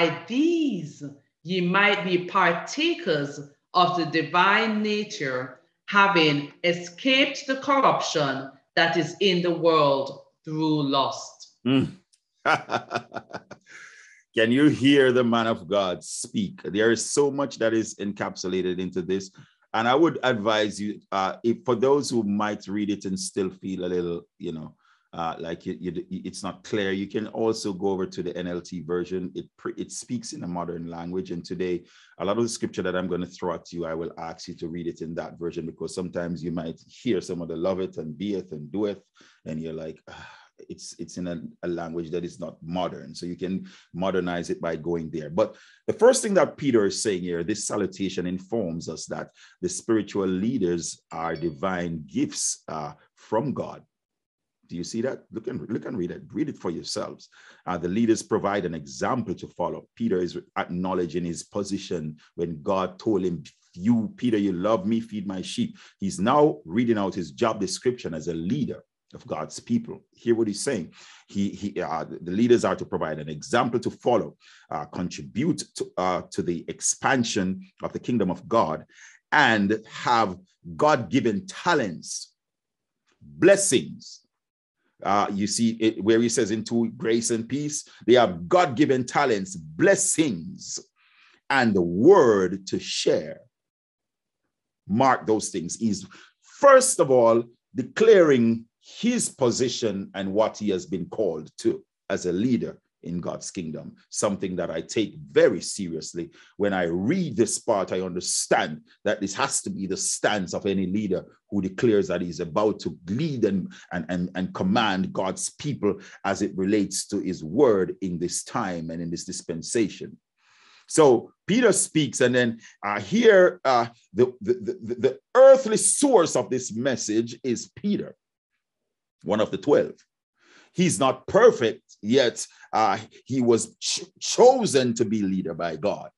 by these ye might be partakers of the divine nature, having escaped the corruption that is in the world through lust. Mm. Can you hear the man of God speak? There is so much that is encapsulated into this. And I would advise you, if for those who might read it and still feel a little, you know, like it's not clear, you can also go over to the NLT version. It speaks in a modern language. And today, a lot of the scripture that I'm going to throw at you, I will ask you to read it in that version, because sometimes you might hear some of the loveth and beeth and doeth, and you're like, ah. It's in a language that is not modern, so you can modernize it by going there. But the first thing that Peter is saying here, this salutation informs us that the spiritual leaders are divine gifts from God. Do you see that? Look and read it. Read it for yourselves. The leaders provide an example to follow. Peter is acknowledging his position when God told him, "You, Peter, you love me, feed my sheep." He's now reading out his job description as a leader of God's people. Hear what he's saying. The leaders are to provide an example to follow, contribute to the expansion of the kingdom of God, and have God-given talents, blessings. You see it where he says into grace and peace, they have God-given talents, blessings, and the word to share. Mark those things. He's first of all declaring his position and what he has been called to as a leader in God's kingdom, something that I take very seriously. When I read this part, I understand that this has to be the stance of any leader who declares that he's about to lead and command God's people as it relates to his word in this time and in this dispensation. So Peter speaks, and then here the earthly source of this message is Peter, one of the 12. He's not perfect, yet he was chosen to be leader by God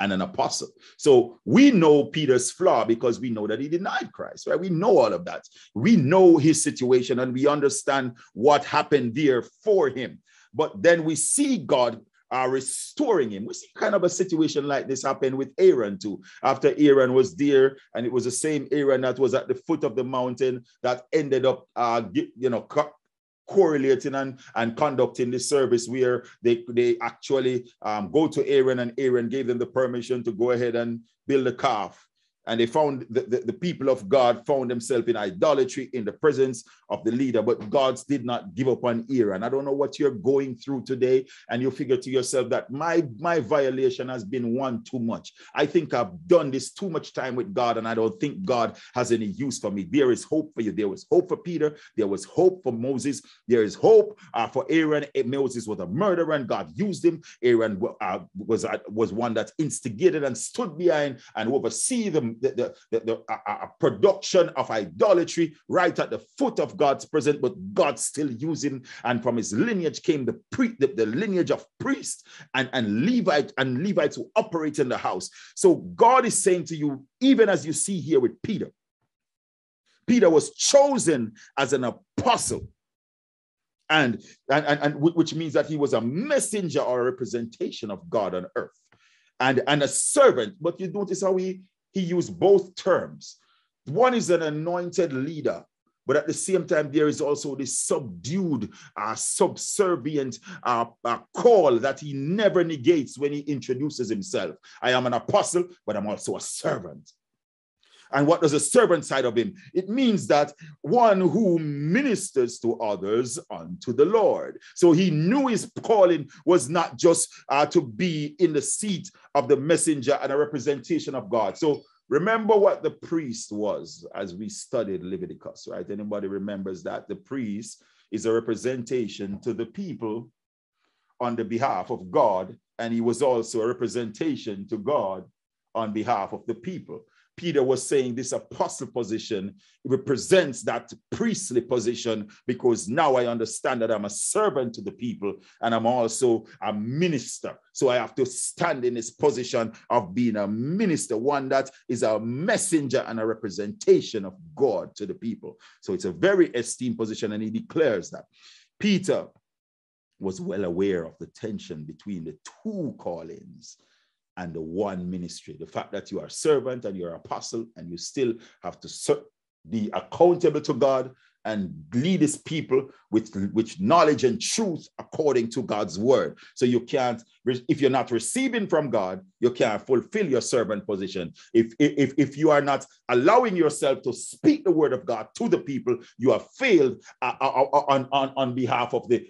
and an apostle. So we know Peter's flaw because we know that he denied Christ, right? We know all of that. We know his situation and we understand what happened there for him. But then we see God restoring him. We see kind of a situation like this happen with Aaron too. After Aaron was there, and it was the same Aaron that was at the foot of the mountain that ended up, correlating and conducting the service where they actually go to Aaron, and Aaron gave them the permission to go ahead and build a calf. And they found the people of God found themselves in idolatry in the presence of the leader, but God did not give up on Aaron. I don't know what you're going through today, and you figure to yourself that my violation has been one too much. I think I've done this too much time with God, and I don't think God has any use for me. There is hope for you. There was hope for Peter. There was hope for Moses. There is hope for Aaron. Moses was a murderer, and God used him. Aaron was one that instigated and stood behind and oversee them. The production of idolatry right at the foot of God's presence, but God still used him. And from his lineage came the lineage of priests and Levites who operate in the house. So God is saying to you, even as you see here with Peter, Peter was chosen as an apostle, and which means that he was a messenger or a representation of God on earth, and a servant. But you notice how he used both terms. One is an anointed leader, but at the same time, there is also this subdued, subservient call that he never negates when he introduces himself. I am an apostle, but I'm also a servant. And what does the servant side of him? It means that one who ministers to others unto the Lord. So he knew his calling was not just to be in the seat of the messenger and a representation of God. So remember what the priest was as we studied Leviticus, right? Anybody remembers that? The priest is a representation to the people on the behalf of God, and he was also a representation to God on behalf of the people. Peter was saying this apostle position represents that priestly position, because now I understand that I'm a servant to the people and I'm also a minister. So I have to stand in this position of being a minister, one that is a messenger and a representation of God to the people. So it's a very esteemed position, and he declares that. Peter was well aware of the tension between the two callings and the one ministry. The fact that you are servant and you're apostle and you still have to be accountable to God and lead his people with knowledge and truth according to God's word. So you can't, if you're not receiving from God, you can't fulfill your servant position. If you are not allowing yourself to speak the word of God to the people, you have failed on behalf of the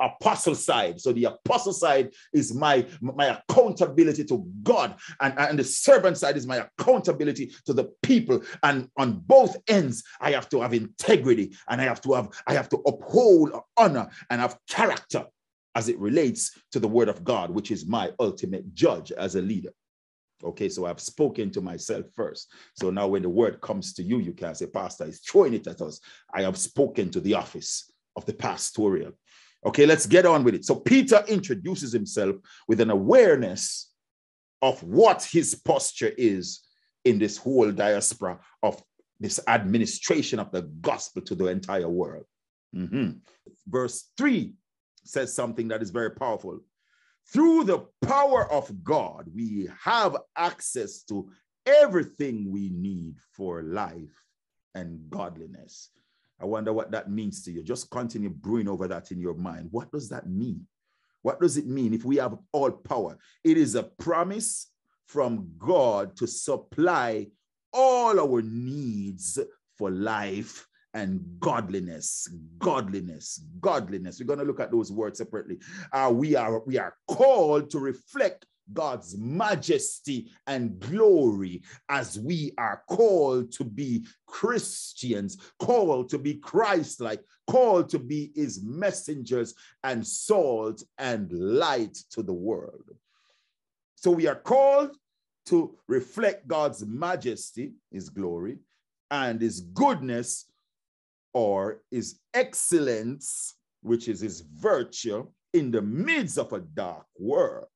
apostle side. So the apostle side is my accountability to God, and the servant side is my accountability to the people. And on both ends, I have to have integrity. And I have to uphold or honor and have character as it relates to the word of God, which is my ultimate judge as a leader. Okay, so I've spoken to myself first. So now when the word comes to you, you can't say, Pastor is throwing it at us. I have spoken to the office of the pastoral. Okay, let's get on with it. So Peter introduces himself with an awareness of what his posture is in this whole diaspora of this administration of the gospel to the entire world. Verse 3 says something that is very powerful. Through the power of God, we have access to everything we need for life and godliness. I wonder what that means to you. Just continue brewing over that in your mind. What does that mean? What does it mean if we have all power? It is a promise from God to supply all our needs for life and godliness, godliness, godliness. We're going to look at those words separately. We are called to reflect God's majesty and glory as we are called to be Christians, called to be Christ-like, called to be his messengers and salt and light to the world. So we are called to reflect God's majesty, his glory, and his goodness, or his excellence, which is his virtue, in the midst of a dark world,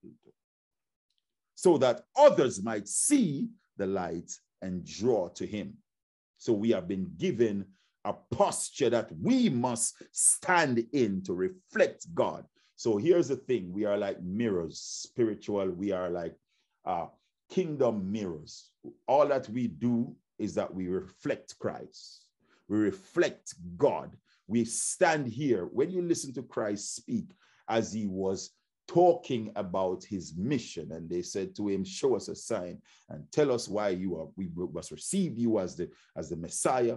so that others might see the light and draw to him. So we have been given a posture that we must stand in to reflect God. So here's the thing. We are like mirrors, spiritual. We are like kingdom mirrors. All that we do is that we reflect Christ. We reflect God. We stand here. When you listen to Christ speak as he was talking about his mission, and they said to him, show us a sign and tell us why we must receive you as the Messiah.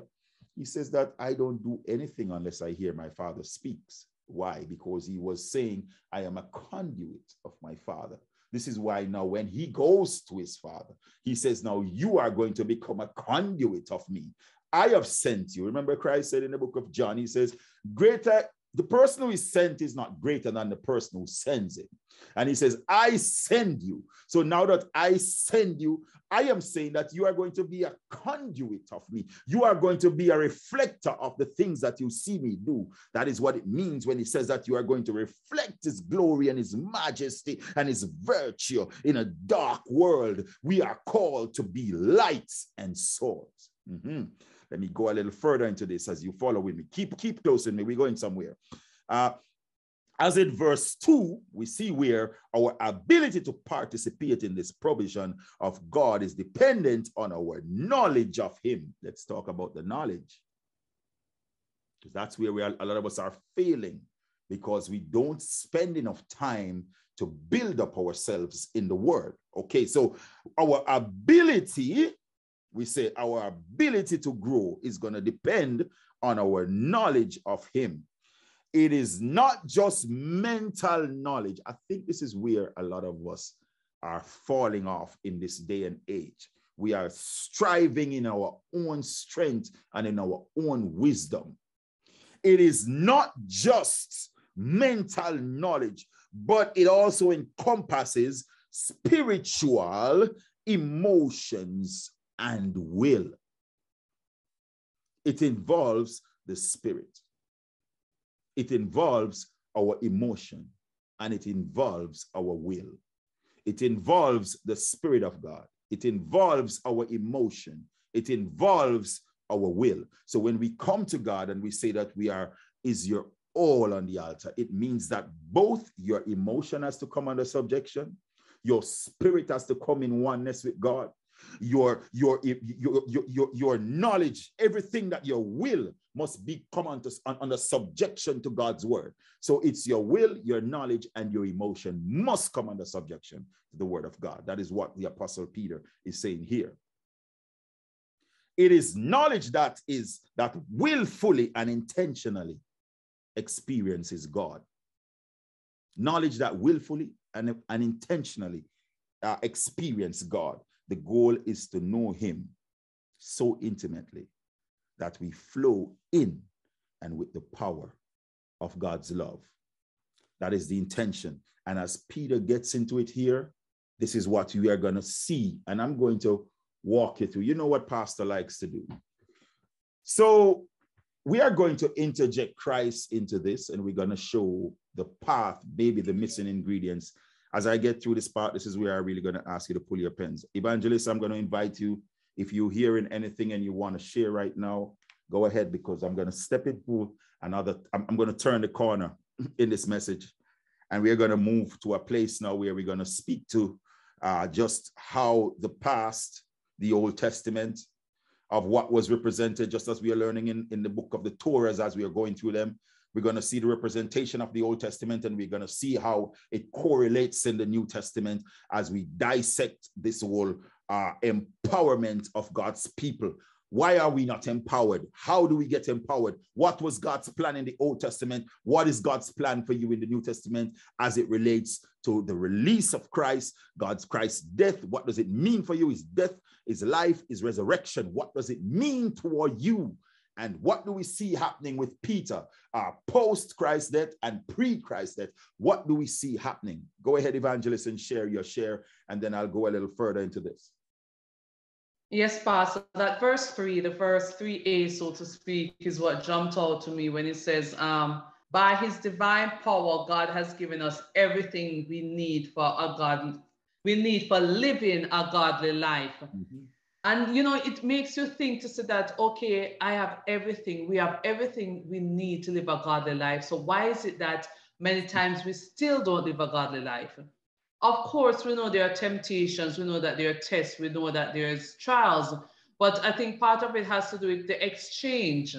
He says that I don't do anything unless I hear my Father speaks. Why? Because he was saying, I am a conduit of my Father. This is why now when he goes to his Father, he says, now you are going to become a conduit of me. I have sent you. Remember Christ said in the book of John, he says, the person who is sent is not greater than the person who sends him. And he says, I send you. So now that I send you, I am saying that you are going to be a conduit of me. You are going to be a reflector of the things that you see me do. That is what it means when he says that you are going to reflect his glory and his majesty and his virtue in a dark world. We are called to be lights and salt. Let me go a little further into this as you follow with me. Keep close with me. We're going somewhere. As in verse 2, we see where our ability to participate in this provision of God is dependent on our knowledge of him. Let's talk about the knowledge. Because that's where a lot of us are failing, because we don't spend enough time to build up ourselves in the word. Okay, so our ability, we say our ability to grow is going to depend on our knowledge of him. It is not just mental knowledge. I think this is where a lot of us are falling off in this day and age. We are striving in our own strength and in our own wisdom. It is not just mental knowledge, but it also encompasses spiritual emotions and will. It involves the spirit. It involves our emotion, and it involves our will. It involves the Spirit of God. It involves our emotion. It involves our will. So when we come to God and we say that we are His all on the altar. It means that both your emotion has to come under subjection, your spirit has to come in oneness with God, your knowledge, everything that your will must be come under subjection to God's word. So it's your will, your knowledge, and your emotion must come under subjection to the word of God. That is what the Apostle Peter is saying here. It is knowledge that is that willfully and intentionally experiences God. Knowledge that willfully and intentionally experience God. The goal is to know him so intimately that we flow in and with the power of God's love. That is the intention. And as Peter gets into it here, this is what we are going to see. And I'm going to walk you through. You know what Pastor likes to do. So we are going to interject Christ into this, and we're going to show the path, maybe the missing ingredients. As I get through this part, this is where I'm really going to ask you to pull your pens. Evangelist, I'm going to invite you, if you're hearing anything and you want to share right now, go ahead, because I'm going to step it through another, I'm going to turn the corner in this message, and we're going to move to a place now where we're going to speak to just how the past, the Old Testament, of what was represented, just as we are learning in the book of the Torahs as we are going through them. We're going to see the representation of the Old Testament, and we're going to see how it correlates in the New Testament as we dissect this whole empowerment of God's people. Why are we not empowered? How do we get empowered? What was God's plan in the Old Testament? What is God's plan for you in the New Testament as it relates to the release of Christ, Christ's death? What does it mean for you? His death, his life, his resurrection. What does it mean toward you? And what do we see happening with Peter, post-Christ's death and pre-Christ's death? What do we see happening? Go ahead, Evangelist, and share your share, and then I'll go a little further into this. Yes, Pastor. That the first three A's, so to speak, is what jumped out to me when it says, by his divine power, God has given us everything we need for living a godly life. Mm-hmm. And, you know, it makes you think to say that, okay, I have everything. We have everything we need to live a godly life. So why is it that many times we still don't live a godly life? Of course, we know there are temptations. We know that there are tests. We know that there's trials. But I think part of it has to do with the exchange.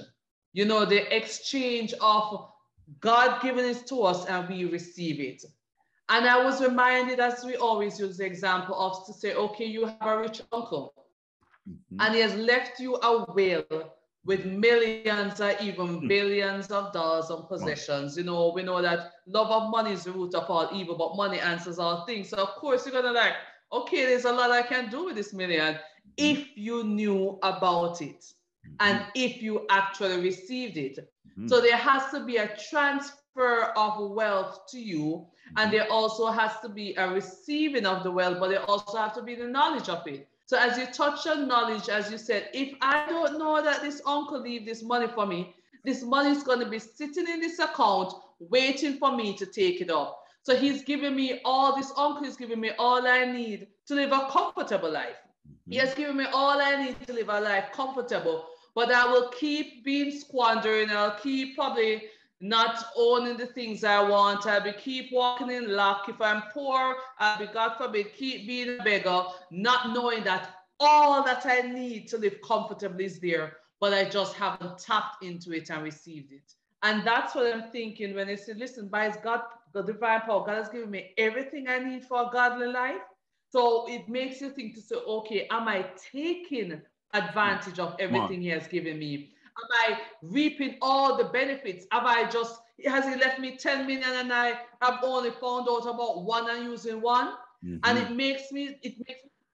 You know, the exchange of God giving it to us and we receive it. And I was reminded, as we always use the example of, to say, okay, you have a rich uncle. Mm-hmm. And he has left you a will with millions or even billions of dollars on possessions. You know, we know that love of money is the root of all evil, but money answers all things. So of course you're gonna like, okay, there's a lot I can do with this million. Mm-hmm. If you knew about it, mm-hmm. and if you actually received it. Mm-hmm. So there has to be a transfer of wealth to you, mm-hmm. and there also has to be a receiving of the wealth, but there also has to be the knowledge of it. So as you touch on knowledge, as you said, if I don't know that this uncle leave this money for me, this money is going to be sitting in this account waiting for me to take it up. So he's giving me all, this uncle is giving me all I need to live a comfortable life. Mm-hmm. He has given me all I need to live a life comfortable, but I will keep being squandering. I'll keep probably not owning the things I want. I'll be keep walking in lack. If I'm poor, I'll be, God forbid, keep being a beggar, not knowing that all that I need to live comfortably is there, but I just haven't tapped into it and received it. And that's what I'm thinking when I say, listen, by the divine power, God has given me everything I need for a godly life. So it makes you think to say, okay, am I taking advantage of everything he has given me? Am I reaping all the benefits? Has he left me 10 million and I have only found out about one and using one? Mm-hmm. And it makes me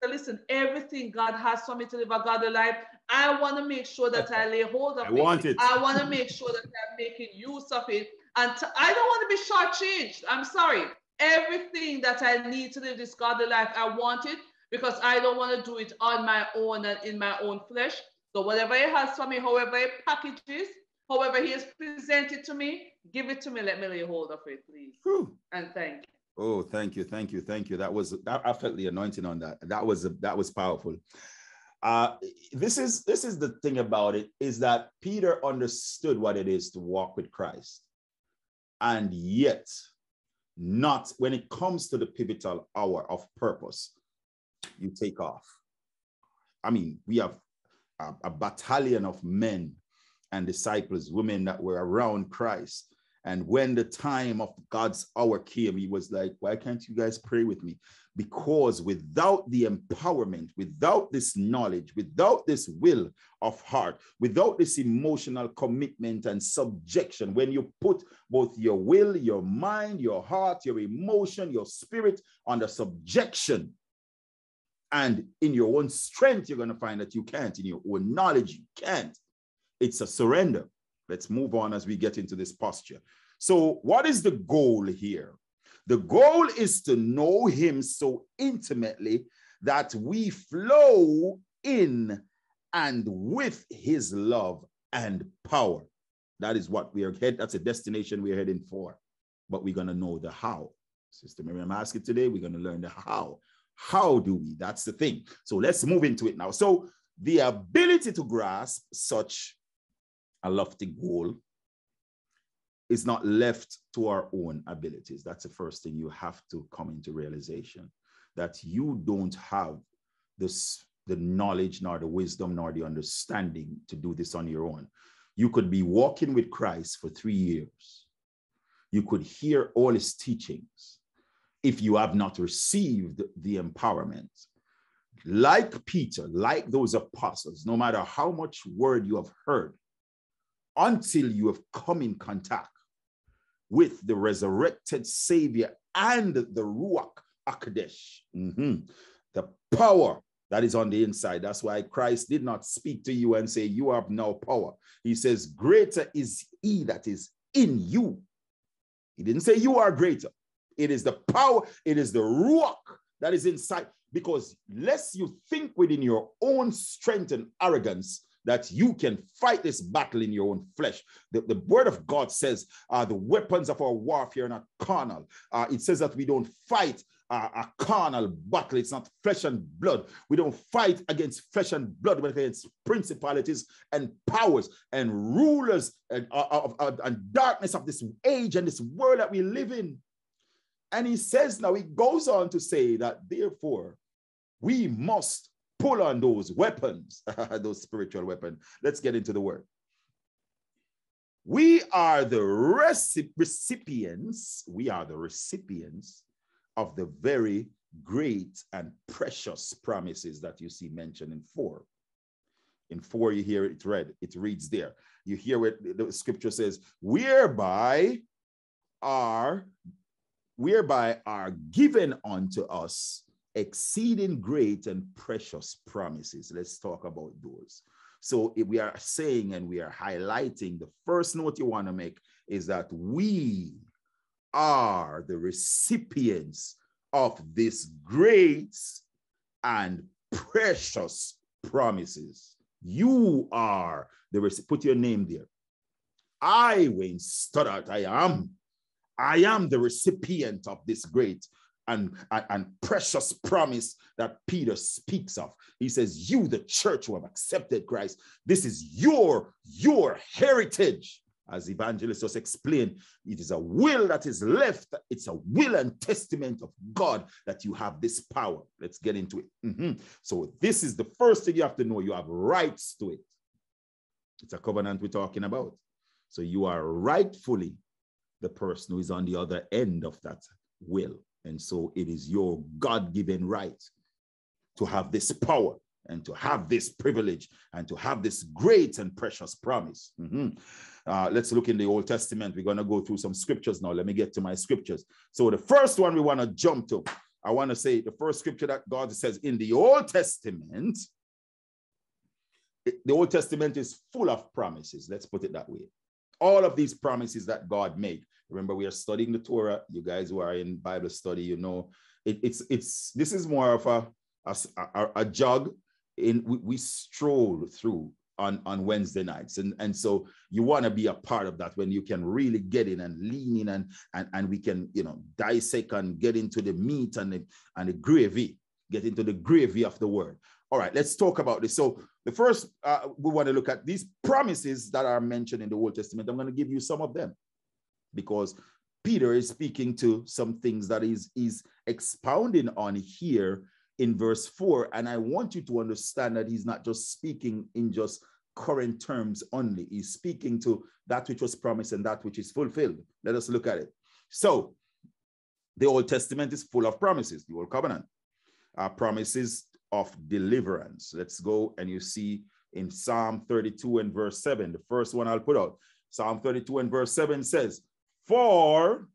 listen, everything God has for me to live a godly life, I want to make sure that I lay hold of it. I want to make sure that I'm making use of it. And I don't want to be shortchanged. I'm sorry. Everything that I need to live this godly life, I want it, because I don't want to do it on my own and in my own flesh. So whatever he has for me, however he packages, however he has presented to me, give it to me. Let me lay hold of it, please. Whew. And thank you. Oh, thank you, thank you, thank you. I felt the anointing on that. That was powerful. This is the thing about it, is that Peter understood what it is to walk with Christ. And yet, not when it comes to the pivotal hour of purpose, you take off. I mean, we have a battalion of men and disciples, women that were around Christ. And when the time of God's hour came, he was like, why can't you guys pray with me? Because without the empowerment, without this knowledge, without this will of heart, without this emotional commitment and subjection, when you put both your will, your mind, your heart, your emotion, your spirit under subjection, and in your own strength, you're going to find that you can't. In your own knowledge, you can't. It's a surrender. Let's move on as we get into this posture. So what is the goal here? The goal is to know him so intimately that we flow in and with his love and power. That is what we are headed. That's a destination we are heading for. But we're going to know the how. Sister Miriam asked it today. We're going to learn the how. How do we? That's the thing. So let's move into it now. So the ability to grasp such a lofty goal is not left to our own abilities. That's the first thing you have to come into realization, that you don't have this, the knowledge, nor the wisdom, nor the understanding to do this on your own. You could be walking with Christ for 3 years. You could hear all his teachings. If you have not received the empowerment, like Peter, like those apostles, no matter how much word you have heard, until you have come in contact with the resurrected Savior and the Ruach HaKodesh, the power that is on the inside. That's why Christ did not speak to you and say, you have no power. He says, greater is he that is in you. He didn't say you are greater. It is the power, it is the Ruach that is inside. Because lest you think within your own strength and arrogance that you can fight this battle in your own flesh. The word of God says the weapons of our warfare are not carnal. It says that we don't fight a carnal battle. It's not flesh and blood. We don't fight against flesh and blood, but against principalities and powers and rulers and darkness of this age and this world that we live in. And he says now, he goes on to say that therefore we must pull on those weapons, those spiritual weapons. Let's get into the word. We are the recipients. We are the recipients of the very great and precious promises that you see mentioned in 4. In 4, you hear it read. It reads there. You hear what the scripture says, whereby are given unto us exceeding great and precious promises. Let's talk about those. So if we are saying and we are highlighting, the first note you want to make is that we are the recipients of these great and precious promises. You are the recipient. Put your name there. I, Wayne Stoddart, I am the recipient of this great and precious promise that Peter speaks of. He says, you, the church who have accepted Christ, this is your heritage. As Evangelist just explained, it is a will that is left. It's a will and testament of God that you have this power. Let's get into it. So this is the first thing you have to know. You have rights to it. It's a covenant we're talking about. So you are rightfully the person who is on the other end of that will. And so it is your God-given right to have this power and to have this privilege and to have this great and precious promise. Let's look in the Old Testament. We're going to go through some scriptures now. Let me get to my scriptures. So the first one we want to jump to, I want to say the first scripture that God says in the Old Testament, the Old Testament is full of promises. Let's put it that way. All of these promises that God made. Remember, we are studying the Torah. You guys who are in Bible study, you know, this is more of a jog. We stroll through on Wednesday nights. And so you want to be a part of that when you can really get in and lean in and we can, you know, dissect and get into the meat and the gravy, get into the gravy of the word. All right, let's talk about this. So the first, we want to look at these promises that are mentioned in the Old Testament. I'm going to give you some of them. because Peter is speaking to some things that he's expounding on here in verse 4. And I want you to understand that he's not just speaking in just current terms only. He's speaking to that which was promised and that which is fulfilled. Let us look at it. So the Old Testament is full of promises, the Old Covenant, promises of deliverance. Let's go and you see in Psalm 32 and verse 7, the first one I'll put out. Psalm 32 and verse 7 says, "For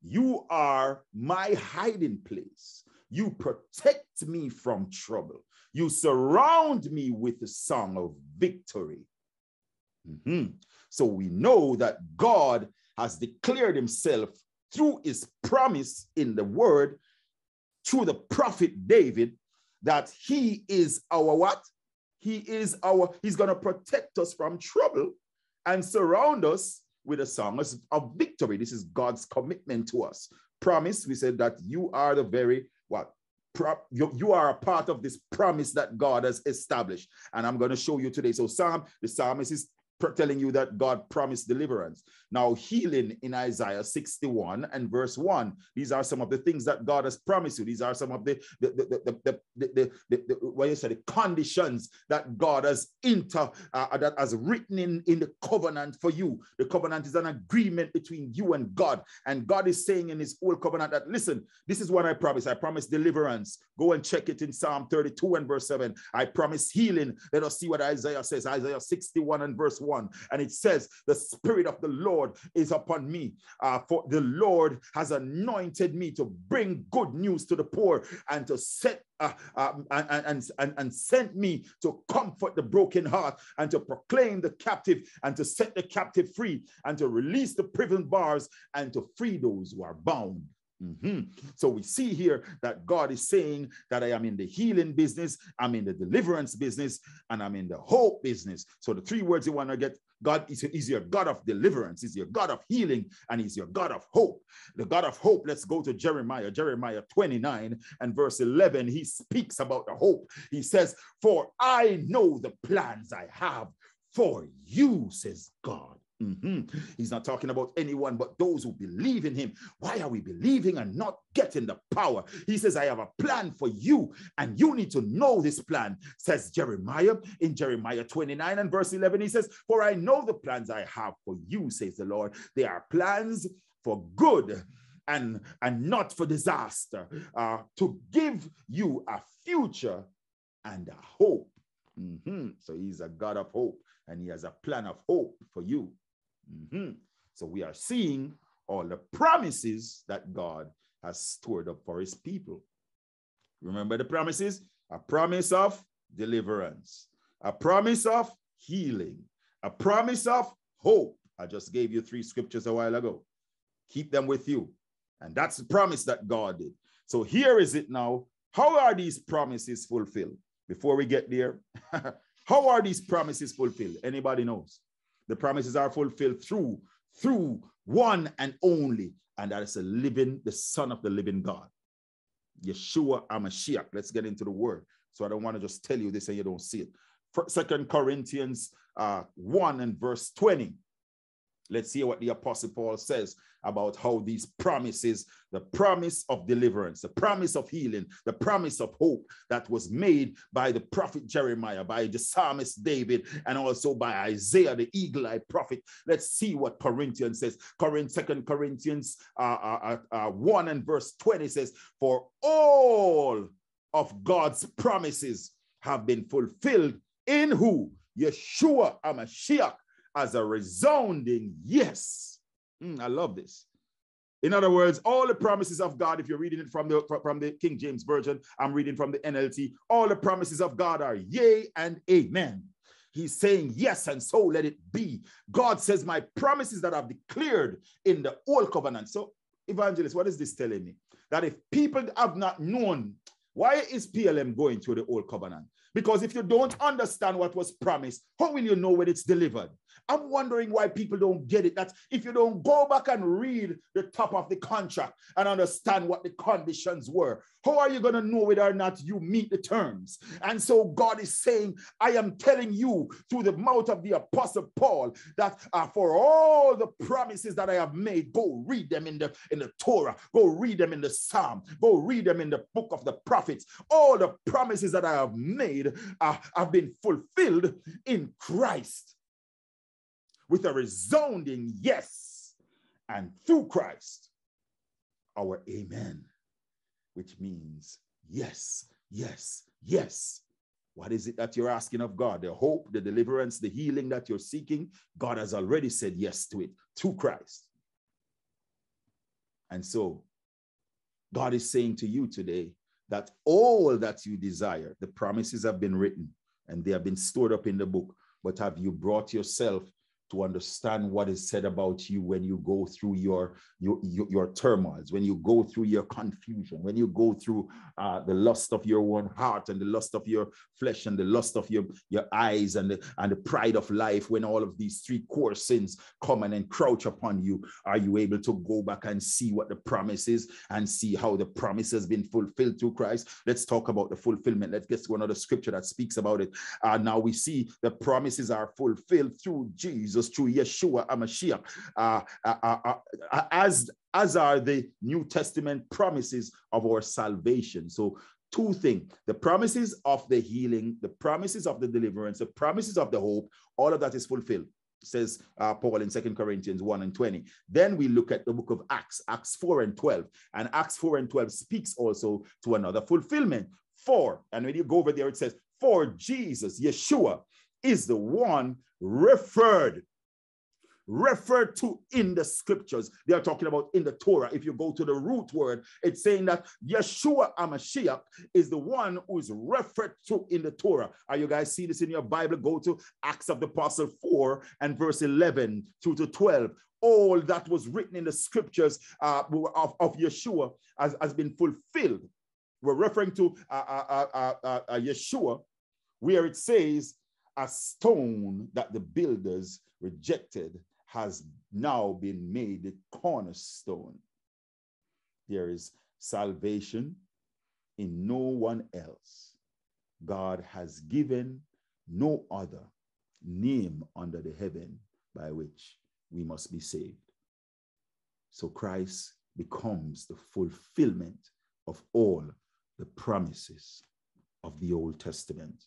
you are my hiding place. You protect me from trouble. You surround me with the song of victory." So we know that God has declared himself through his promise in the word, through the prophet David, that he is our what? He's going to protect us from trouble and surround us with a song of victory. This is God's commitment to us. Promise, we said that you are the very, you are a part of this promise that God has established. And I'm going to show you today. So the psalmist is telling you that God promised deliverance. Now healing in Isaiah 61 and verse 1. These are some of the things that God has promised you. These are some of the conditions that God has written in the covenant for you. The covenant is an agreement between you and God. And God is saying in his old covenant that, listen, this is what I promise. I promise deliverance. Go and check it in Psalm 32 and verse 7. I promise healing. Let us see what Isaiah says. Isaiah 61 and verse 1. And it says, "The Spirit of the Lord is upon me, for the Lord has anointed me to bring good news to the poor, and to set and sent me to comfort the broken heart, and to proclaim the captive, and to set the captive free, and to release the prison bars, and to free those who are bound." So we see here that God is saying that I am in the healing business, I'm in the deliverance business, and I'm in the hope business. So the three words you want to get, God is your God of deliverance, is your God of healing, and is your God of hope. The God of hope, let's go to Jeremiah, Jeremiah 29 and verse 11. He speaks about the hope. He says, "For I know the plans I have for you," says God. He's not talking about anyone but those who believe in him. Why are we believing and not getting the power? He says, "I have a plan for you, and you need to know this plan," says Jeremiah. In Jeremiah 29 and verse 11, he says, "For I know the plans I have for you, says the Lord. They are plans for good and not for disaster, to give you a future and a hope." So he's a God of hope, and he has a plan of hope for you. So we are seeing all the promises that God has stored up for his people. Remember the promises? A promise of deliverance, a promise of healing, a promise of hope. I just gave you three scriptures a while ago. Keep them with you. And that's the promise that God did. So here is it now. How are these promises fulfilled? Before we get there, how are these promises fulfilled? Anybody knows? The promises are fulfilled through one and only, and that is the Son of the living God, Yeshua HaMashiach. Let's get into the word. So I don't want to just tell you this and you don't see it. 2 Corinthians 1 and verse 20. Let's hear what the Apostle Paul says about how these promises, the promise of deliverance, the promise of healing, the promise of hope that was made by the prophet Jeremiah, by the psalmist David, and also by Isaiah, the eagle-eyed prophet. Let's see what Corinthians says. 2 Corinthians 1 and verse 20 says, "For all of God's promises have been fulfilled in who? Yeshua HaMashiach, as a resounding yes." I love this. In other words, all the promises of God, if you're reading it from the King James Version, I'm reading from the NLT, all the promises of God are yea and amen. He's saying yes, and so let it be. God says, my promises that I've declared in the old covenant. So, evangelist, what is this telling me? That if people have not known, why is PLM going through the old covenant? Because if you don't understand what was promised, how will you know when it's delivered? I'm wondering why people don't get it, that if you don't go back and read the top of the contract and understand what the conditions were, how are you going to know whether or not you meet the terms? And so God is saying, I am telling you through the mouth of the Apostle Paul that for all the promises that I have made, go read them in the Torah, go read them in the Psalm, go read them in the book of the prophets. All the promises that I have made have been fulfilled in Christ with a resounding yes, and through Christ, our amen, which means yes, yes, yes. What is it that you're asking of God? The hope, the deliverance, the healing that you're seeking, God has already said yes to it through Christ. And so God is saying to you today that all that you desire, the promises have been written and they have been stored up in the book, but have you brought yourself to understand what is said about you when you go through your turmoils, when you go through your confusion, when you go through the lust of your own heart and the lust of your flesh and the lust of your eyes and the pride of life, when all of these three core sins come and encroach upon you? Are you able to go back and see what the promise is and see how the promise has been fulfilled through Christ? Let's talk about the fulfillment. Let's get to another scripture that speaks about it. Now we see the promises are fulfilled through Jesus, through Yeshua HaMashiach, as are the New Testament promises of our salvation. So two things: the promises of the healing, the promises of the deliverance, the promises of the hope, all of that is fulfilled, says Paul in 2 Corinthians 1:20. Then we look at the book of Acts, Acts 4:12, and Acts 4:12 speaks also to another fulfillment. For, and when you go over there, it says, for Jesus, Yeshua, is the one referred to in the scriptures. They are talking about in the Torah. If you go to the root word, it's saying that Yeshua HaMashiach is the one who is referred to in the Torah. Are you guys see this in your Bible? Go to Acts of the Apostle 4 and verse 11 through to 12. All that was written in the scriptures of Yeshua has been fulfilled. We're referring to Yeshua, where it says, a stone that the builders rejected has now been made the cornerstone. There is salvation in no one else. God has given no other name under the heaven by which we must be saved. So Christ becomes the fulfillment of all the promises of the Old Testament.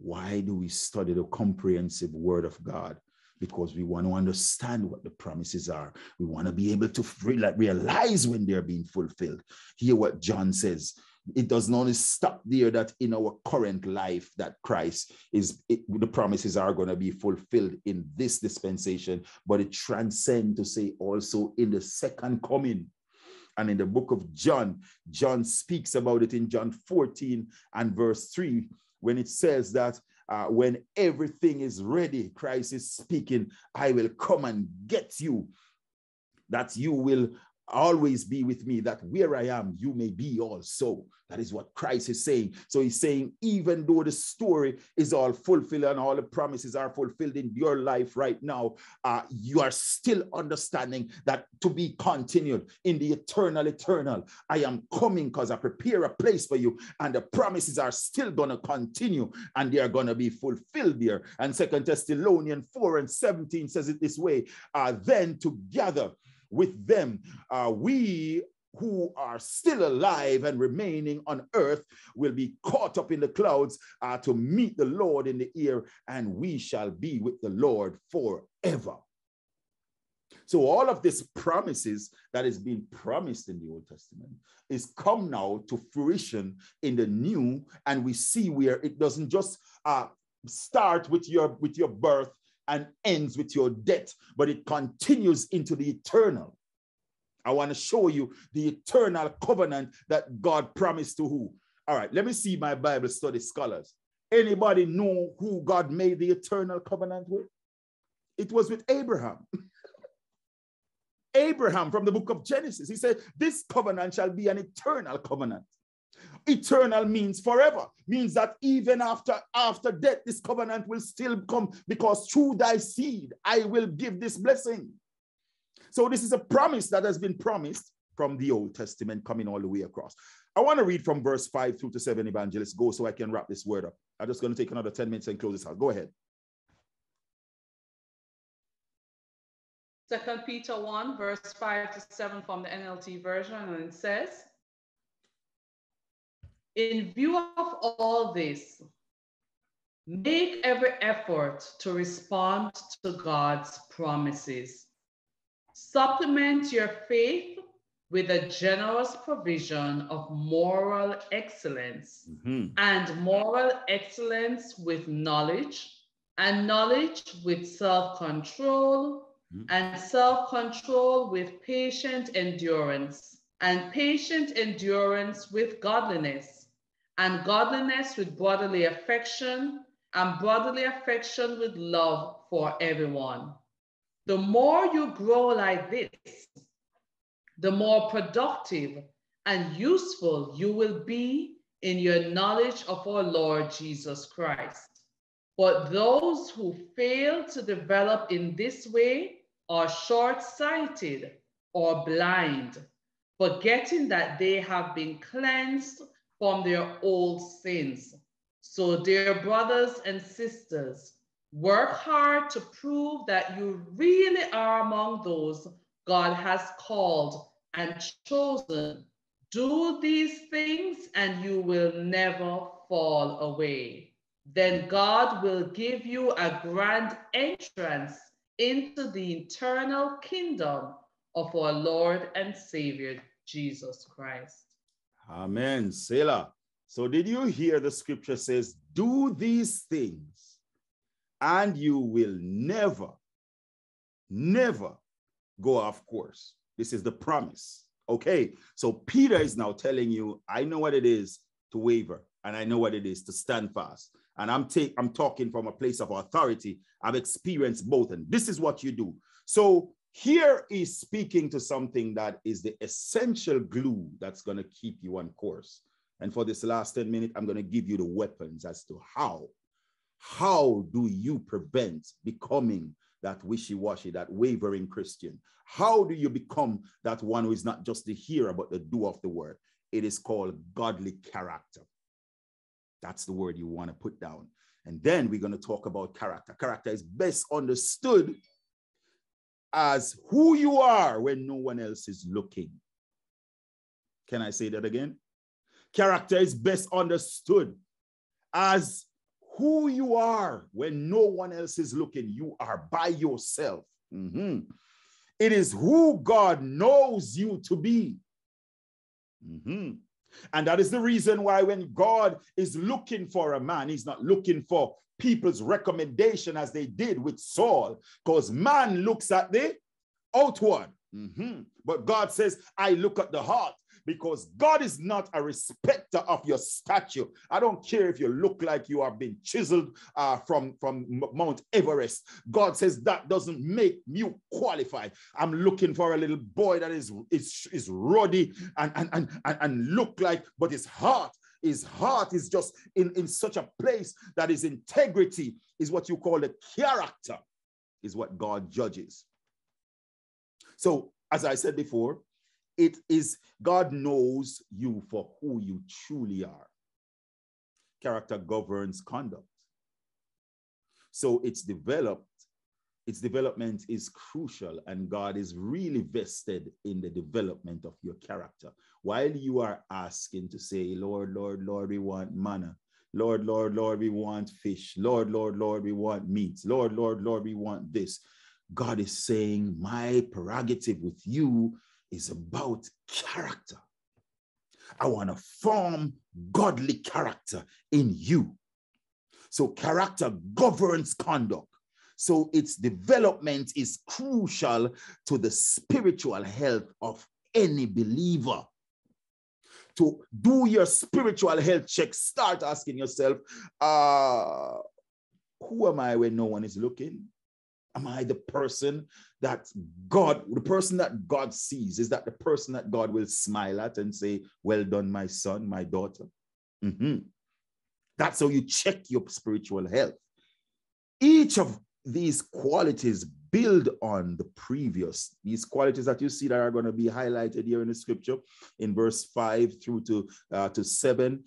Why do we study the comprehensive word of God? Because we want to understand what the promises are. We want to be able to realize when they're being fulfilled. Hear what John says. It does not stop there that in our current life that Christ is, the promises are going to be fulfilled in this dispensation, but it transcends to say also in the second coming. And in the book of John, John speaks about it in John 14 and verse 3, when it says that when everything is ready, Christ is speaking, I will come and get you, that you will always be with me, that where I am, you may be also. That is what Christ is saying. So he's saying, even though the story is all fulfilled and all the promises are fulfilled in your life right now, you are still understanding that to be continued in the eternal. I am coming because I prepare a place for you, and the promises are still going to continue and they are going to be fulfilled there. And 2 Thessalonians 4:17 says it this way, then together with them, we who are still alive and remaining on earth will be caught up in the clouds to meet the Lord in the air, and we shall be with the Lord forever. So all of these promises that is being promised in the Old Testament is come now to fruition in the New, and we see where it doesn't just start with your birth and ends with your death, but it continues into the eternal. I want to show you the eternal covenant that God promised to who? All right, let me see my Bible study scholars. Anybody know who God made the eternal covenant with? It was with Abraham. Abraham, from the book of Genesis, he said, this covenant shall be an eternal covenant. Eternal means forever, means that even after death, this covenant will still come, because through thy seed, I will give this blessing. So this is a promise that has been promised from the Old Testament coming all the way across. I want to read from verse 5 through to 7, Evangelist. Go, so I can wrap this word up. I'm just going to take another 10 minutes and close this out. Go ahead. 2 Peter 1, verse 5 to 7 from the NLT version, and it says, in view of all this, make every effort to respond to God's promises. Supplement your faith with a generous provision of moral excellence, and moral excellence with knowledge, and knowledge with self-control, and self-control with patient endurance, and patient endurance with godliness, and godliness with brotherly affection, and brotherly affection with love for everyone. The more you grow like this, the more productive and useful you will be in your knowledge of our Lord Jesus Christ. But those who fail to develop in this way are short-sighted or blind, forgetting that they have been cleansed from their old sins. So, dear brothers and sisters, work hard to prove that you really are among those God has called and chosen. Do these things and you will never fall away. Then God will give you a grand entrance into the eternal kingdom of our Lord and Savior, Jesus Christ. Amen. Selah. So did you hear the scripture says, do these things and you will never, never go off course. This is the promise. Okay, so Peter is now telling you, I know what it is to waver, and I know what it is to stand fast. And I'm talking from a place of authority. I've experienced both, and this is what you do. So here is speaking to something that is the essential glue that's going to keep you on course. And for this last 10 minutes, I'm going to give you the weapons as to how do you prevent becoming that wishy-washy, that wavering Christian? How do you become that one who is not just the hearer, but the doer of the word? It is called godly character. That's the word you want to put down. And then we're going to talk about character. Character is best understood as who you are when no one else is looking. Can I say that again? Character is best understood as who you are when no one else is looking. You are by yourself. It is who God knows you to be. And that is the reason why when God is looking for a man, he's not looking for people's recommendation as they did with Saul, because man looks at the outward. But God says, I look at the heart. Because God is not a respecter of your stature. I don't care if you look like you have been chiseled from Mount Everest. God says that doesn't make you qualified. I'm looking for a little boy that is ruddy and look like, but his heart is just in such a place that his integrity is what you call the character, is what God judges. So, as I said before, it is God knows you for who you truly are. Character governs conduct. So its development is crucial, and God is really vested in the development of your character. While you are asking to say, Lord, Lord, Lord, we want manna. Lord, Lord, Lord, we want fish. Lord, Lord, Lord, we want meat. Lord, Lord, Lord, we want this. God is saying, my prerogative with you is about character. I want to form godly character in you. So character governs conduct. So its development is crucial to the spiritual health of any believer. To do your spiritual health check, start asking yourself, who am I when no one is looking? Am I the person that God, the person that God sees? Is that the person that God will smile at and say, well done, my son, my daughter? Mm-hmm. That's how you check your spiritual health. Each of these qualities build on the previous. These qualities that you see that are going to be highlighted here in the scripture in verse 5 through to 7,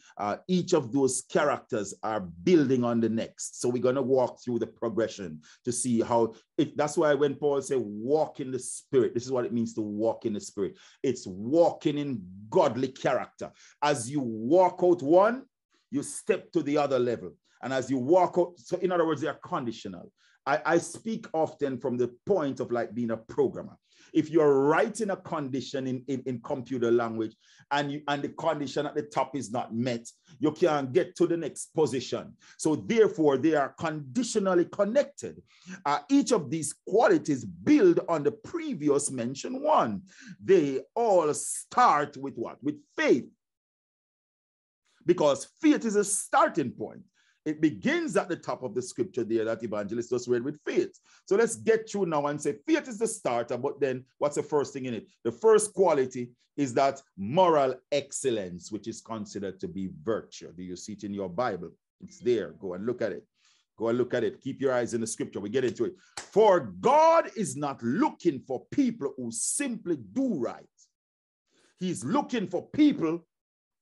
each of those characters are building on the next. So we're going to walk through the progression to see how it, that's why when Paul said walk in the spirit, this is what it means to walk in the spirit. It's walking in godly character. As you walk out one, you step to the other level. And as you walk out, so in other words, they are conditional. I speak often from the point of like being a programmer. If you're writing a condition in computer language and the condition at the top is not met, you can't get to the next position. So therefore, they are conditionally connected. Each of these qualities build on the previous mentioned one. They all start with what? With faith. Because faith is a starting point. It begins at the top of the scripture there that evangelist just read with faith. So let's get through now and say faith is the starter, but then what's the first thing in it? The first quality is that moral excellence, which is considered to be virtue. Do you see it in your Bible? It's there. Go and look at it. Go and look at it. Keep your eyes in the scripture. We get into it. For God is not looking for people who simply do right. He's looking for people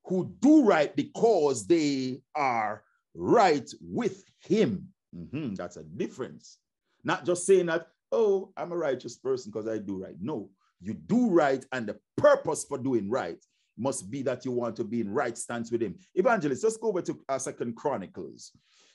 who do right because they are right with him. Mm-hmm. That's a difference. Not just saying that, oh, I'm a righteous person because I do right. No, you do right, and the purpose for doing right must be that you want to be in right stance with him. Evangelist, let's go over to 2 Chronicles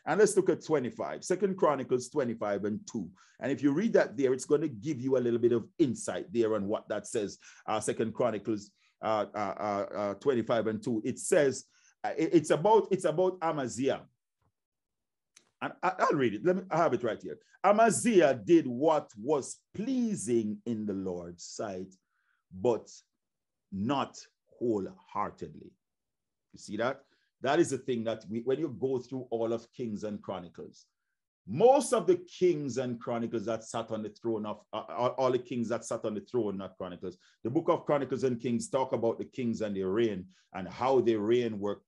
and let's look at 25. 2 Chronicles 25 and 2. And if you read that there, it's going to give you a little bit of insight there on what that says. 2 Chronicles 25 and 2. It says, it's about Amaziah. And I'll read it. I have it right here. Amaziah did what was pleasing in the Lord's sight, but not wholeheartedly. You see that? That is the thing that when you go through all of Kings and Chronicles, most of the kings and chronicles that sat on the throne of, all the kings that sat on the throne, not chronicles. The book of Chronicles and Kings talk about the kings and their reign and how their reign were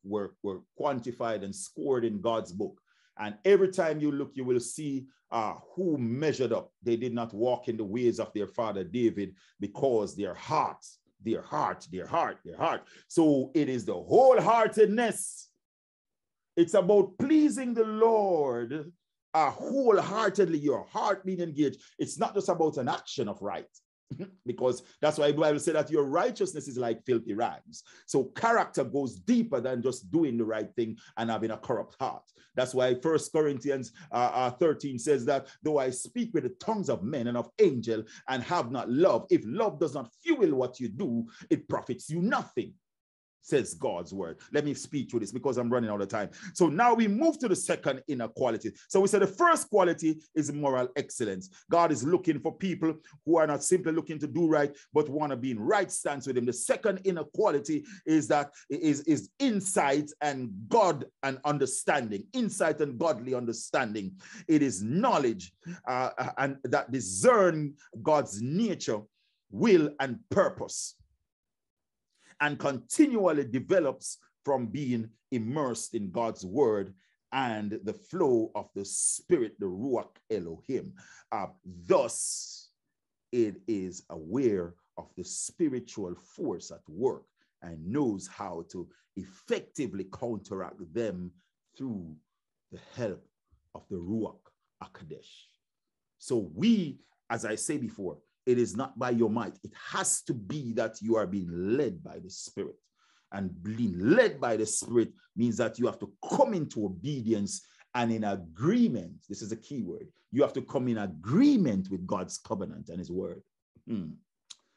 quantified and scored in God's book. And every time you look, you will see who measured up. They did not walk in the ways of their father David because their heart. So it is the wholeheartedness. It's about pleasing the Lord. Wholeheartedly, your heart being engaged. It's not just about an action of right, because that's why the Bible says that your righteousness is like filthy rags. So character goes deeper than just doing the right thing and having a corrupt heart. That's why 1 Corinthians 13 says that though I speak with the tongues of men and of angels and have not love, if love does not fuel what you do, it profits you nothing, says God's word. Let me speak through this because I'm running out of time. So now we move to the second inner quality. So we said the first quality is moral excellence. God is looking for people who are not simply looking to do right, but want to be in right stance with him. The second inner quality is that is insight and God and understanding, insight and godly understanding. It is knowledge and that discern God's nature, will, and purpose, and continually develops from being immersed in God's word and the flow of the spirit, the Ruach Elohim. Thus, it is aware of the spiritual force at work and knows how to effectively counteract them through the help of the Ruach HaKodesh. So we, as I say before, it is not by your might. It has to be that you are being led by the Spirit. And being led by the Spirit means that you have to come into obedience and in agreement. This is a key word. You have to come in agreement with God's covenant and his word.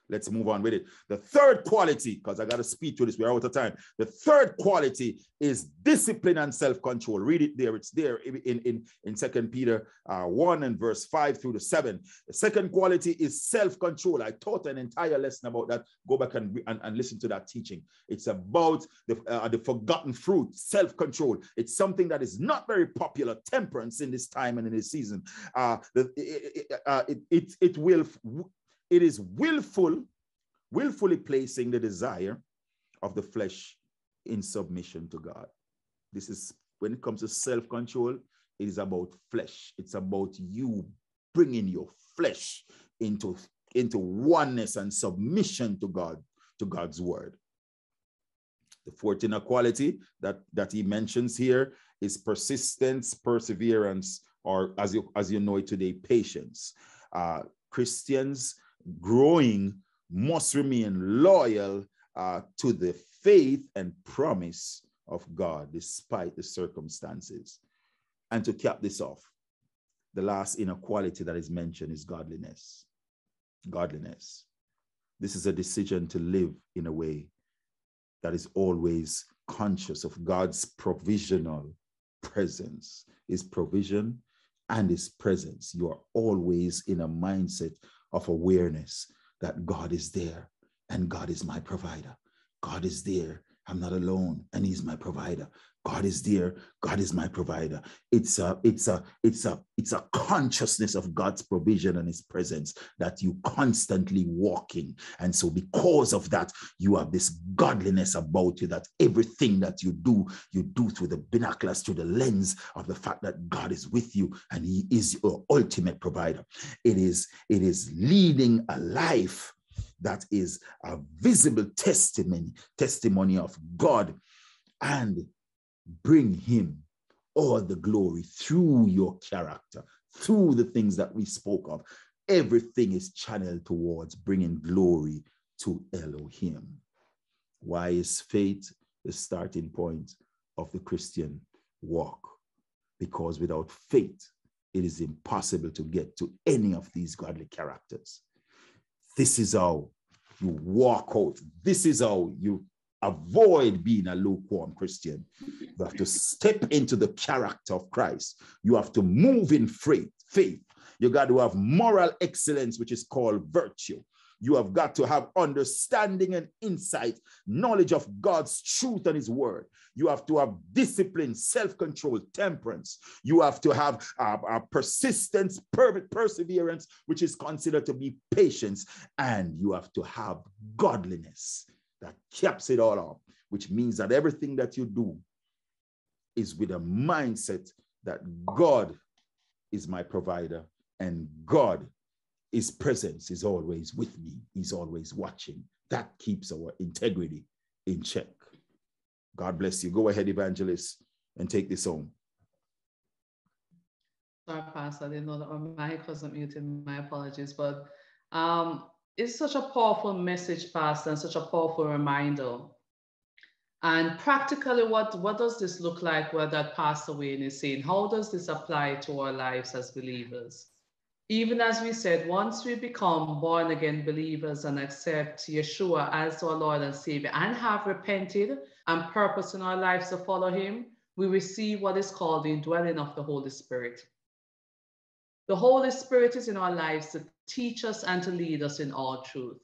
Let's move on with it. The third quality, because I got to speed through this, we're out of time. The third quality is discipline and self-control. Read it there. It's there in 2 Peter 1 and verse 5 through the 7. The second quality is self-control. I taught an entire lesson about that. Go back and listen to that teaching. It's about the forgotten fruit, self-control. It's something that is not very popular, temperance in this time and in this season. It is willfully placing the desire of the flesh in submission to God. This is, when it comes to self-control, it is about flesh. It's about you bringing your flesh into oneness and submission to God, to God's word. The fourth inner quality that he mentions here is persistence, perseverance, or as you know it today, patience. Christians growing must remain loyal to the faith and promise of God despite the circumstances. And to cap this off, the last inner quality that is mentioned is godliness. Godliness. This is a decision to live in a way that is always conscious of God's provisional presence, his provision and his presence. You are always in a mindset of awareness that God is there and God is my provider. God is there. I'm not alone, and he's my provider. God is there. God is my provider. It's a consciousness of God's provision and his presence that you constantly walk in. And so because of that, you have this godliness about you, that everything that you do through the binoculars, through the lens of the fact that God is with you and he is your ultimate provider. It is leading a life that is a visible testimony of God, and bring him all the glory through your character, through the things that we spoke of. Everything is channeled towards bringing glory to Elohim. Why is faith the starting point of the Christian walk? Because without faith, it is impossible to get to any of these godly characters. This is how you walk out. This is how you avoid being a lukewarm Christian. You have to step into the character of Christ. You have to move in faith. You got to have moral excellence, which is called virtue. You have got to have understanding and insight, knowledge of God's truth and his word. You have to have discipline, self-control, temperance. You have to have persistence, perseverance, which is considered to be patience. And you have to have godliness that caps it all up, which means that everything that you do is with a mindset that God is my provider and God his presence is always with me. He's always watching. That keeps our integrity in check. God bless you. Go ahead, evangelist, and take this home. Sorry, Pastor. I didn't know that my mic wasn't muted. My apologies. But it's such a powerful message, Pastor, and such a powerful reminder. And practically, what does this look like, what that Pastor Wayne is saying? How does this apply to our lives as believers? Even as we said, once we become born again believers and accept Yeshua as our Lord and Savior and have repented and purpose in our lives to follow him, we receive what is called the indwelling of the Holy Spirit. The Holy Spirit is in our lives to teach us and to lead us in all truth.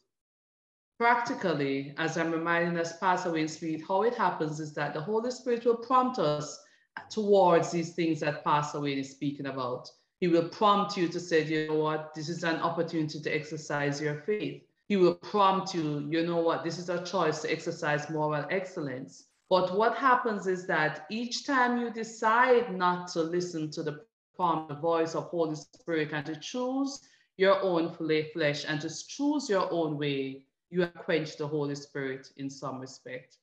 Practically, as I'm reminding us, Pastor Wayne Speed, how it happens is that the Holy Spirit will prompt us towards these things that Pastor Wayne is speaking about. He will prompt you to say, you know what, this is an opportunity to exercise your faith. He will prompt you, you know what, this is a choice to exercise moral excellence. But what happens is that each time you decide not to listen to the prompt, the voice of Holy Spirit, and to choose your own flesh and to choose your own way, you have quenched the Holy Spirit in some respect.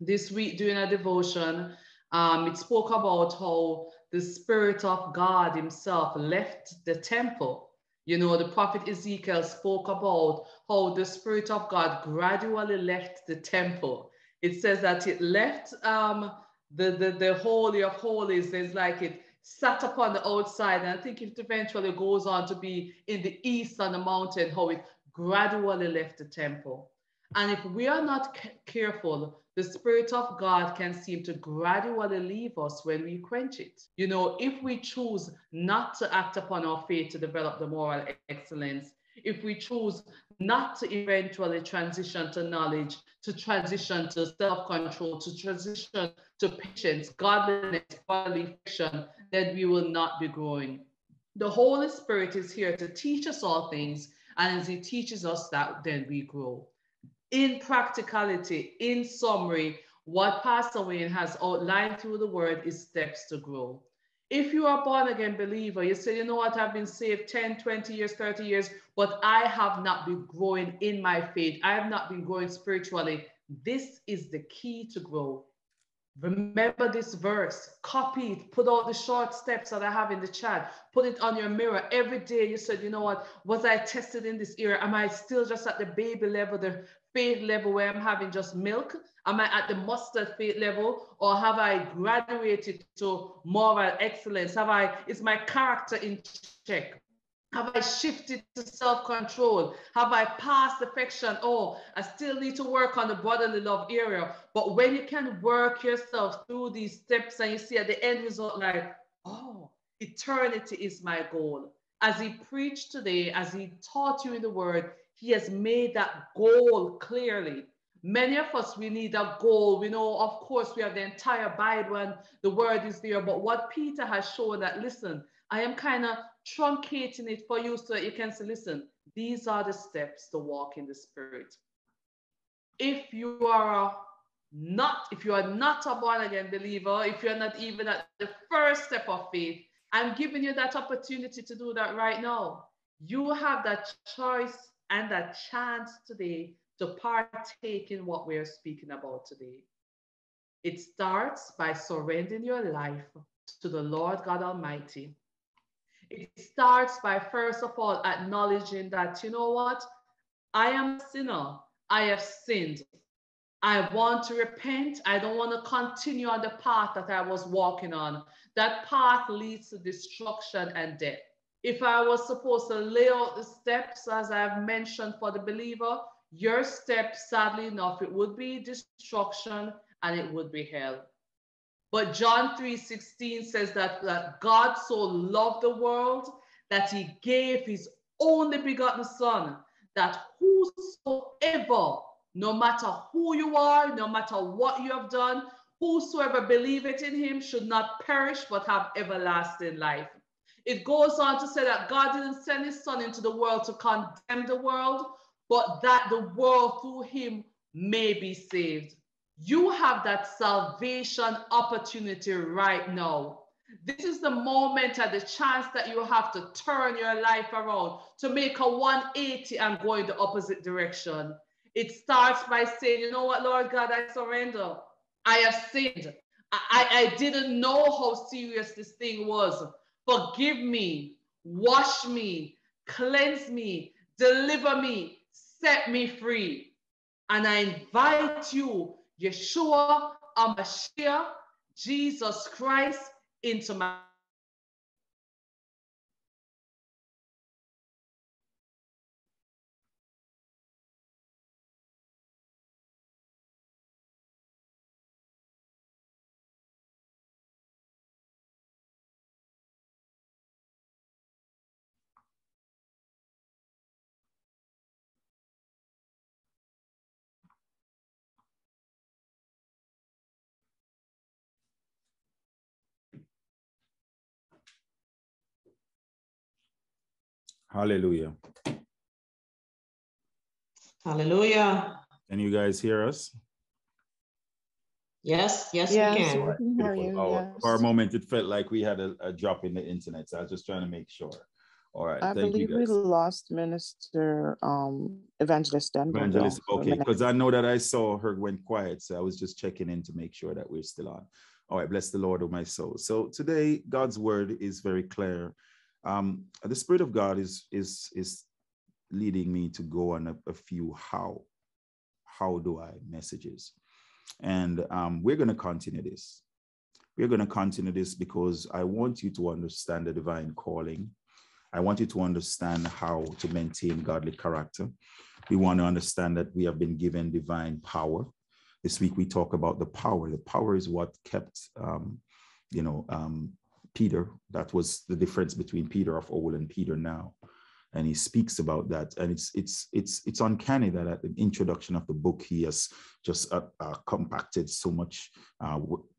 This week during a devotion, it spoke about how the Spirit of God himself left the temple. You know, the prophet Ezekiel spoke about how the Spirit of God gradually left the temple. It says that it left the Holy of Holies. It's like it sat upon the outside. And I think it eventually goes on to be in the east on the mountain, how it gradually left the temple. And if we are not careful, the Spirit of God can seem to gradually leave us when we quench it. You know, if we choose not to act upon our faith to develop the moral excellence, if we choose not to eventually transition to knowledge, to transition to self-control, to transition to patience, godliness, bodily affection, then we will not be growing. The Holy Spirit is here to teach us all things, and as He teaches us that, then we grow. In practicality, in summary, what Pastor Wayne has outlined through the word is steps to grow. If you are a born-again believer, you say, you know what, I've been saved 10, 20 years, 30 years, but I have not been growing in my faith. I have not been growing spiritually. This is the key to grow. Remember this verse, copy it, put all the short steps that I have in the chat, put it on your mirror. Every day you said, you know what, was I tested in this area? Am I still just at the baby level, the faith level where I'm having just milk? Am I at the mustard faith level, or have I graduated to moral excellence? Is my character in check? Have I shifted to self-control? Have I passed affection? Oh, I still need to work on the brotherly love area. But when you can work yourself through these steps and you see at the end result, like, oh, eternity is my goal. As he preached today, as he taught you in the word, he has made that goal clearly. Many of us, we need a goal. We know, of course, we have the entire Bible and the word is there. But what Peter has shown that, listen, I am kind of truncating it for you so that you can say, listen, these are the steps to walk in the Spirit. If you are not, a born-again believer, if you're not even at the first step of faith, I'm giving you that opportunity to do that right now. You have that choice and that chance today to partake in what we are speaking about today. It starts by surrendering your life to the Lord God Almighty. It starts by, first of all, acknowledging that, you know what? I am a sinner. I have sinned. I want to repent. I don't want to continue on the path that I was walking on. That path leads to destruction and death. If I was supposed to lay out the steps, as I've mentioned, for the believer, your step, sadly enough, it would be destruction and it would be hell. But John 3:16 says that God so loved the world that he gave his only begotten son, that whosoever, no matter who you are, no matter what you have done, whosoever believeth in him should not perish but have everlasting life. It goes on to say that God didn't send his son into the world to condemn the world, but that the world through him may be saved. You have that salvation opportunity right now. This is the moment and the chance that you have to turn your life around, to make a 180 and go in the opposite direction. It starts by saying, you know what, Lord God, I surrender. I have sinned. I didn't know how serious this thing was. Forgive me, wash me, cleanse me, deliver me, set me free. And I invite you, Yeshua HaMashiach, Jesus Christ, into my Hallelujah. Hallelujah. Can you guys hear us? Yes, yes, we can. Right. We can hear you, yes. For a moment, it felt like we had a drop in the internet, so I was just trying to make sure. All right, I believe we lost Minister Evangelist Denver. Evangelist, okay, because I know that I saw her went quiet, so I was just checking in to make sure that we're still on. All right, bless the Lord, oh my soul. So today, God's word is very clear. The Spirit of God is leading me to go on a few how do I messages. And we're going to continue this. We're going to continue this because I want you to understand the divine calling. I want you to understand how to maintain godly character. We want to understand that we have been given divine power. This week, we talk about the power. The power is what kept, Peter. That was the difference between Peter of old and Peter now. And he speaks about that. And it's uncanny that at the introduction of the book, he has just compacted so much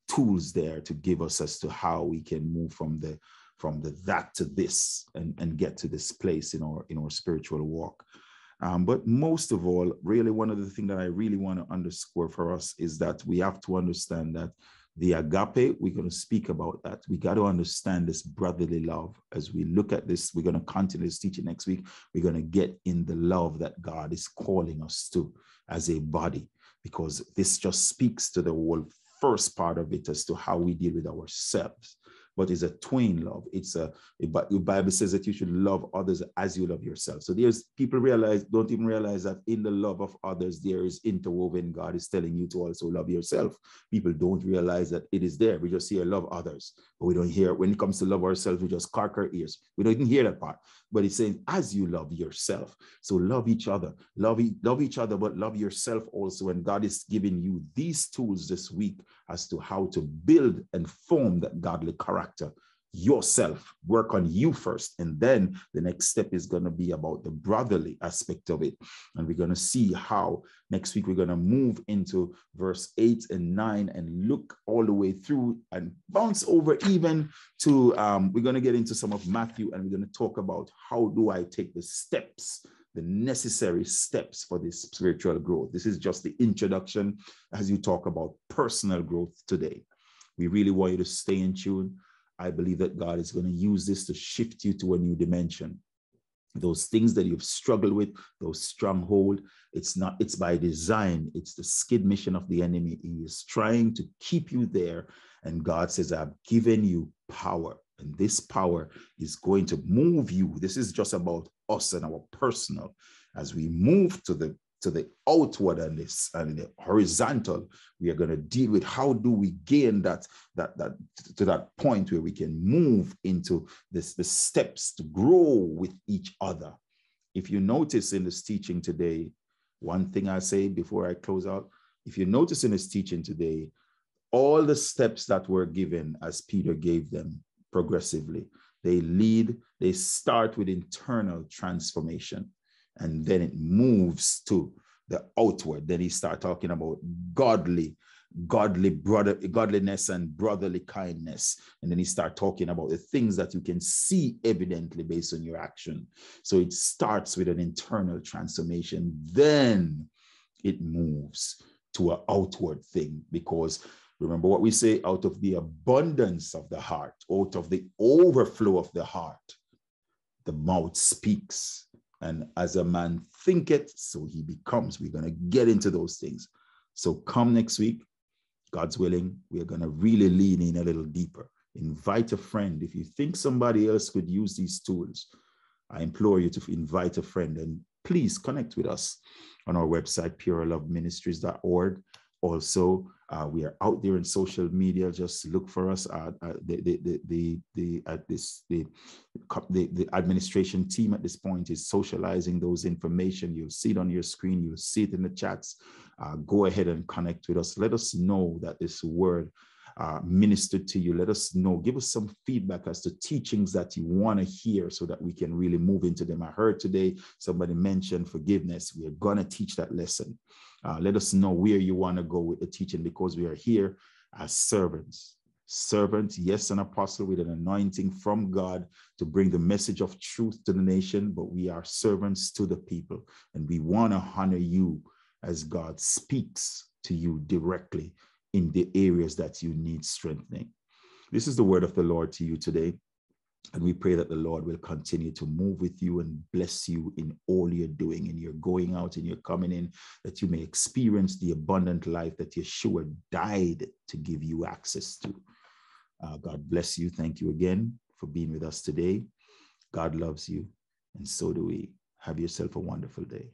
tools there to give us as to how we can move from the that to this and get to this place in our spiritual walk. But most of all, really one of the things that I really want to underscore for us is that we have to understand that the agape, we're going to speak about that. We got to understand this brotherly love. As we look at this, we're going to continue this teaching next week. We're going to get in the love that God is calling us to as a body, because this just speaks to the whole first part of it as to how we deal with ourselves. But it's a twin love. But the Bible says that you should love others as you love yourself. So there's people don't even realize that in the love of others, there is interwoven. God is telling you to also love yourself. People don't realize that it is there. We just hear love others, but we don't hear, when it comes to love ourselves, we just cock our ears. We don't even hear that part. But it's saying, as you love yourself. So love each other. Love each other, but love yourself also. And God is giving you these tools this week as to how to build and form that godly character yourself. Work on you first, and then the next step is going to be about the brotherly aspect of it. And we're going to see how next week we're going to move into verse 8 and 9 and look all the way through and bounce over even to we're going to get into some of Matthew, and we're going to talk about how do I take the steps, the necessary steps for this spiritual growth. This is just the introduction as you talk about personal growth today. We really want you to stay in tune. I believe that God is going to use this to shift you to a new dimension. Those things that you've struggled with, those stronghold, it's by design. It's the skid mission of the enemy. He is trying to keep you there. And God says, I've given you power. And this power is going to move you. This is just about us and our personal. As we move to the outward and this and the horizontal, we are going to deal with how do we gain that to that point where we can move into this, the steps to grow with each other. If you notice in this teaching today, one thing I say before I close out, if you notice in this teaching today, all the steps that were given as Peter gave them progressively, they start with internal transformation. And then it moves to the outward. Then he starts talking about godliness and brotherly kindness. And then he starts talking about the things that you can see evidently based on your action. So it starts with an internal transformation. Then it moves to an outward thing, because remember what we say, out of the abundance of the heart, out of the overflow of the heart, the mouth speaks. And as a man thinketh, so he becomes. We're going to get into those things. So come next week, God's willing, we're going to really lean in a little deeper. Invite a friend. If you think somebody else could use these tools, I implore you to invite a friend. And please connect with us on our website, PureLoveMinistries.org. Also, we are out there in social media. Just look for us at the administration team at this point is socializing those information. You'll see it on your screen. You'll see it in the chats. Go ahead and connect with us. Let us know that this word ministered to you. Let us know. Give us some feedback as to teachings that you want to hear so that we can really move into them. I heard today somebody mentioned forgiveness. We're going to teach that lesson. Let us know where you want to go with the teaching, because we are here as servants. Servant, yes, an apostle with an anointing from God to bring the message of truth to the nation, but we are servants to the people. And we want to honor you as God speaks to you directly in the areas that you need strengthening. This is the word of the Lord to you today. And we pray that the Lord will continue to move with you and bless you in all you're doing, in your going out and your coming in, that you may experience the abundant life that Yeshua died to give you access to. God bless you. Thank you again for being with us today. God loves you, and so do we. Have yourself a wonderful day.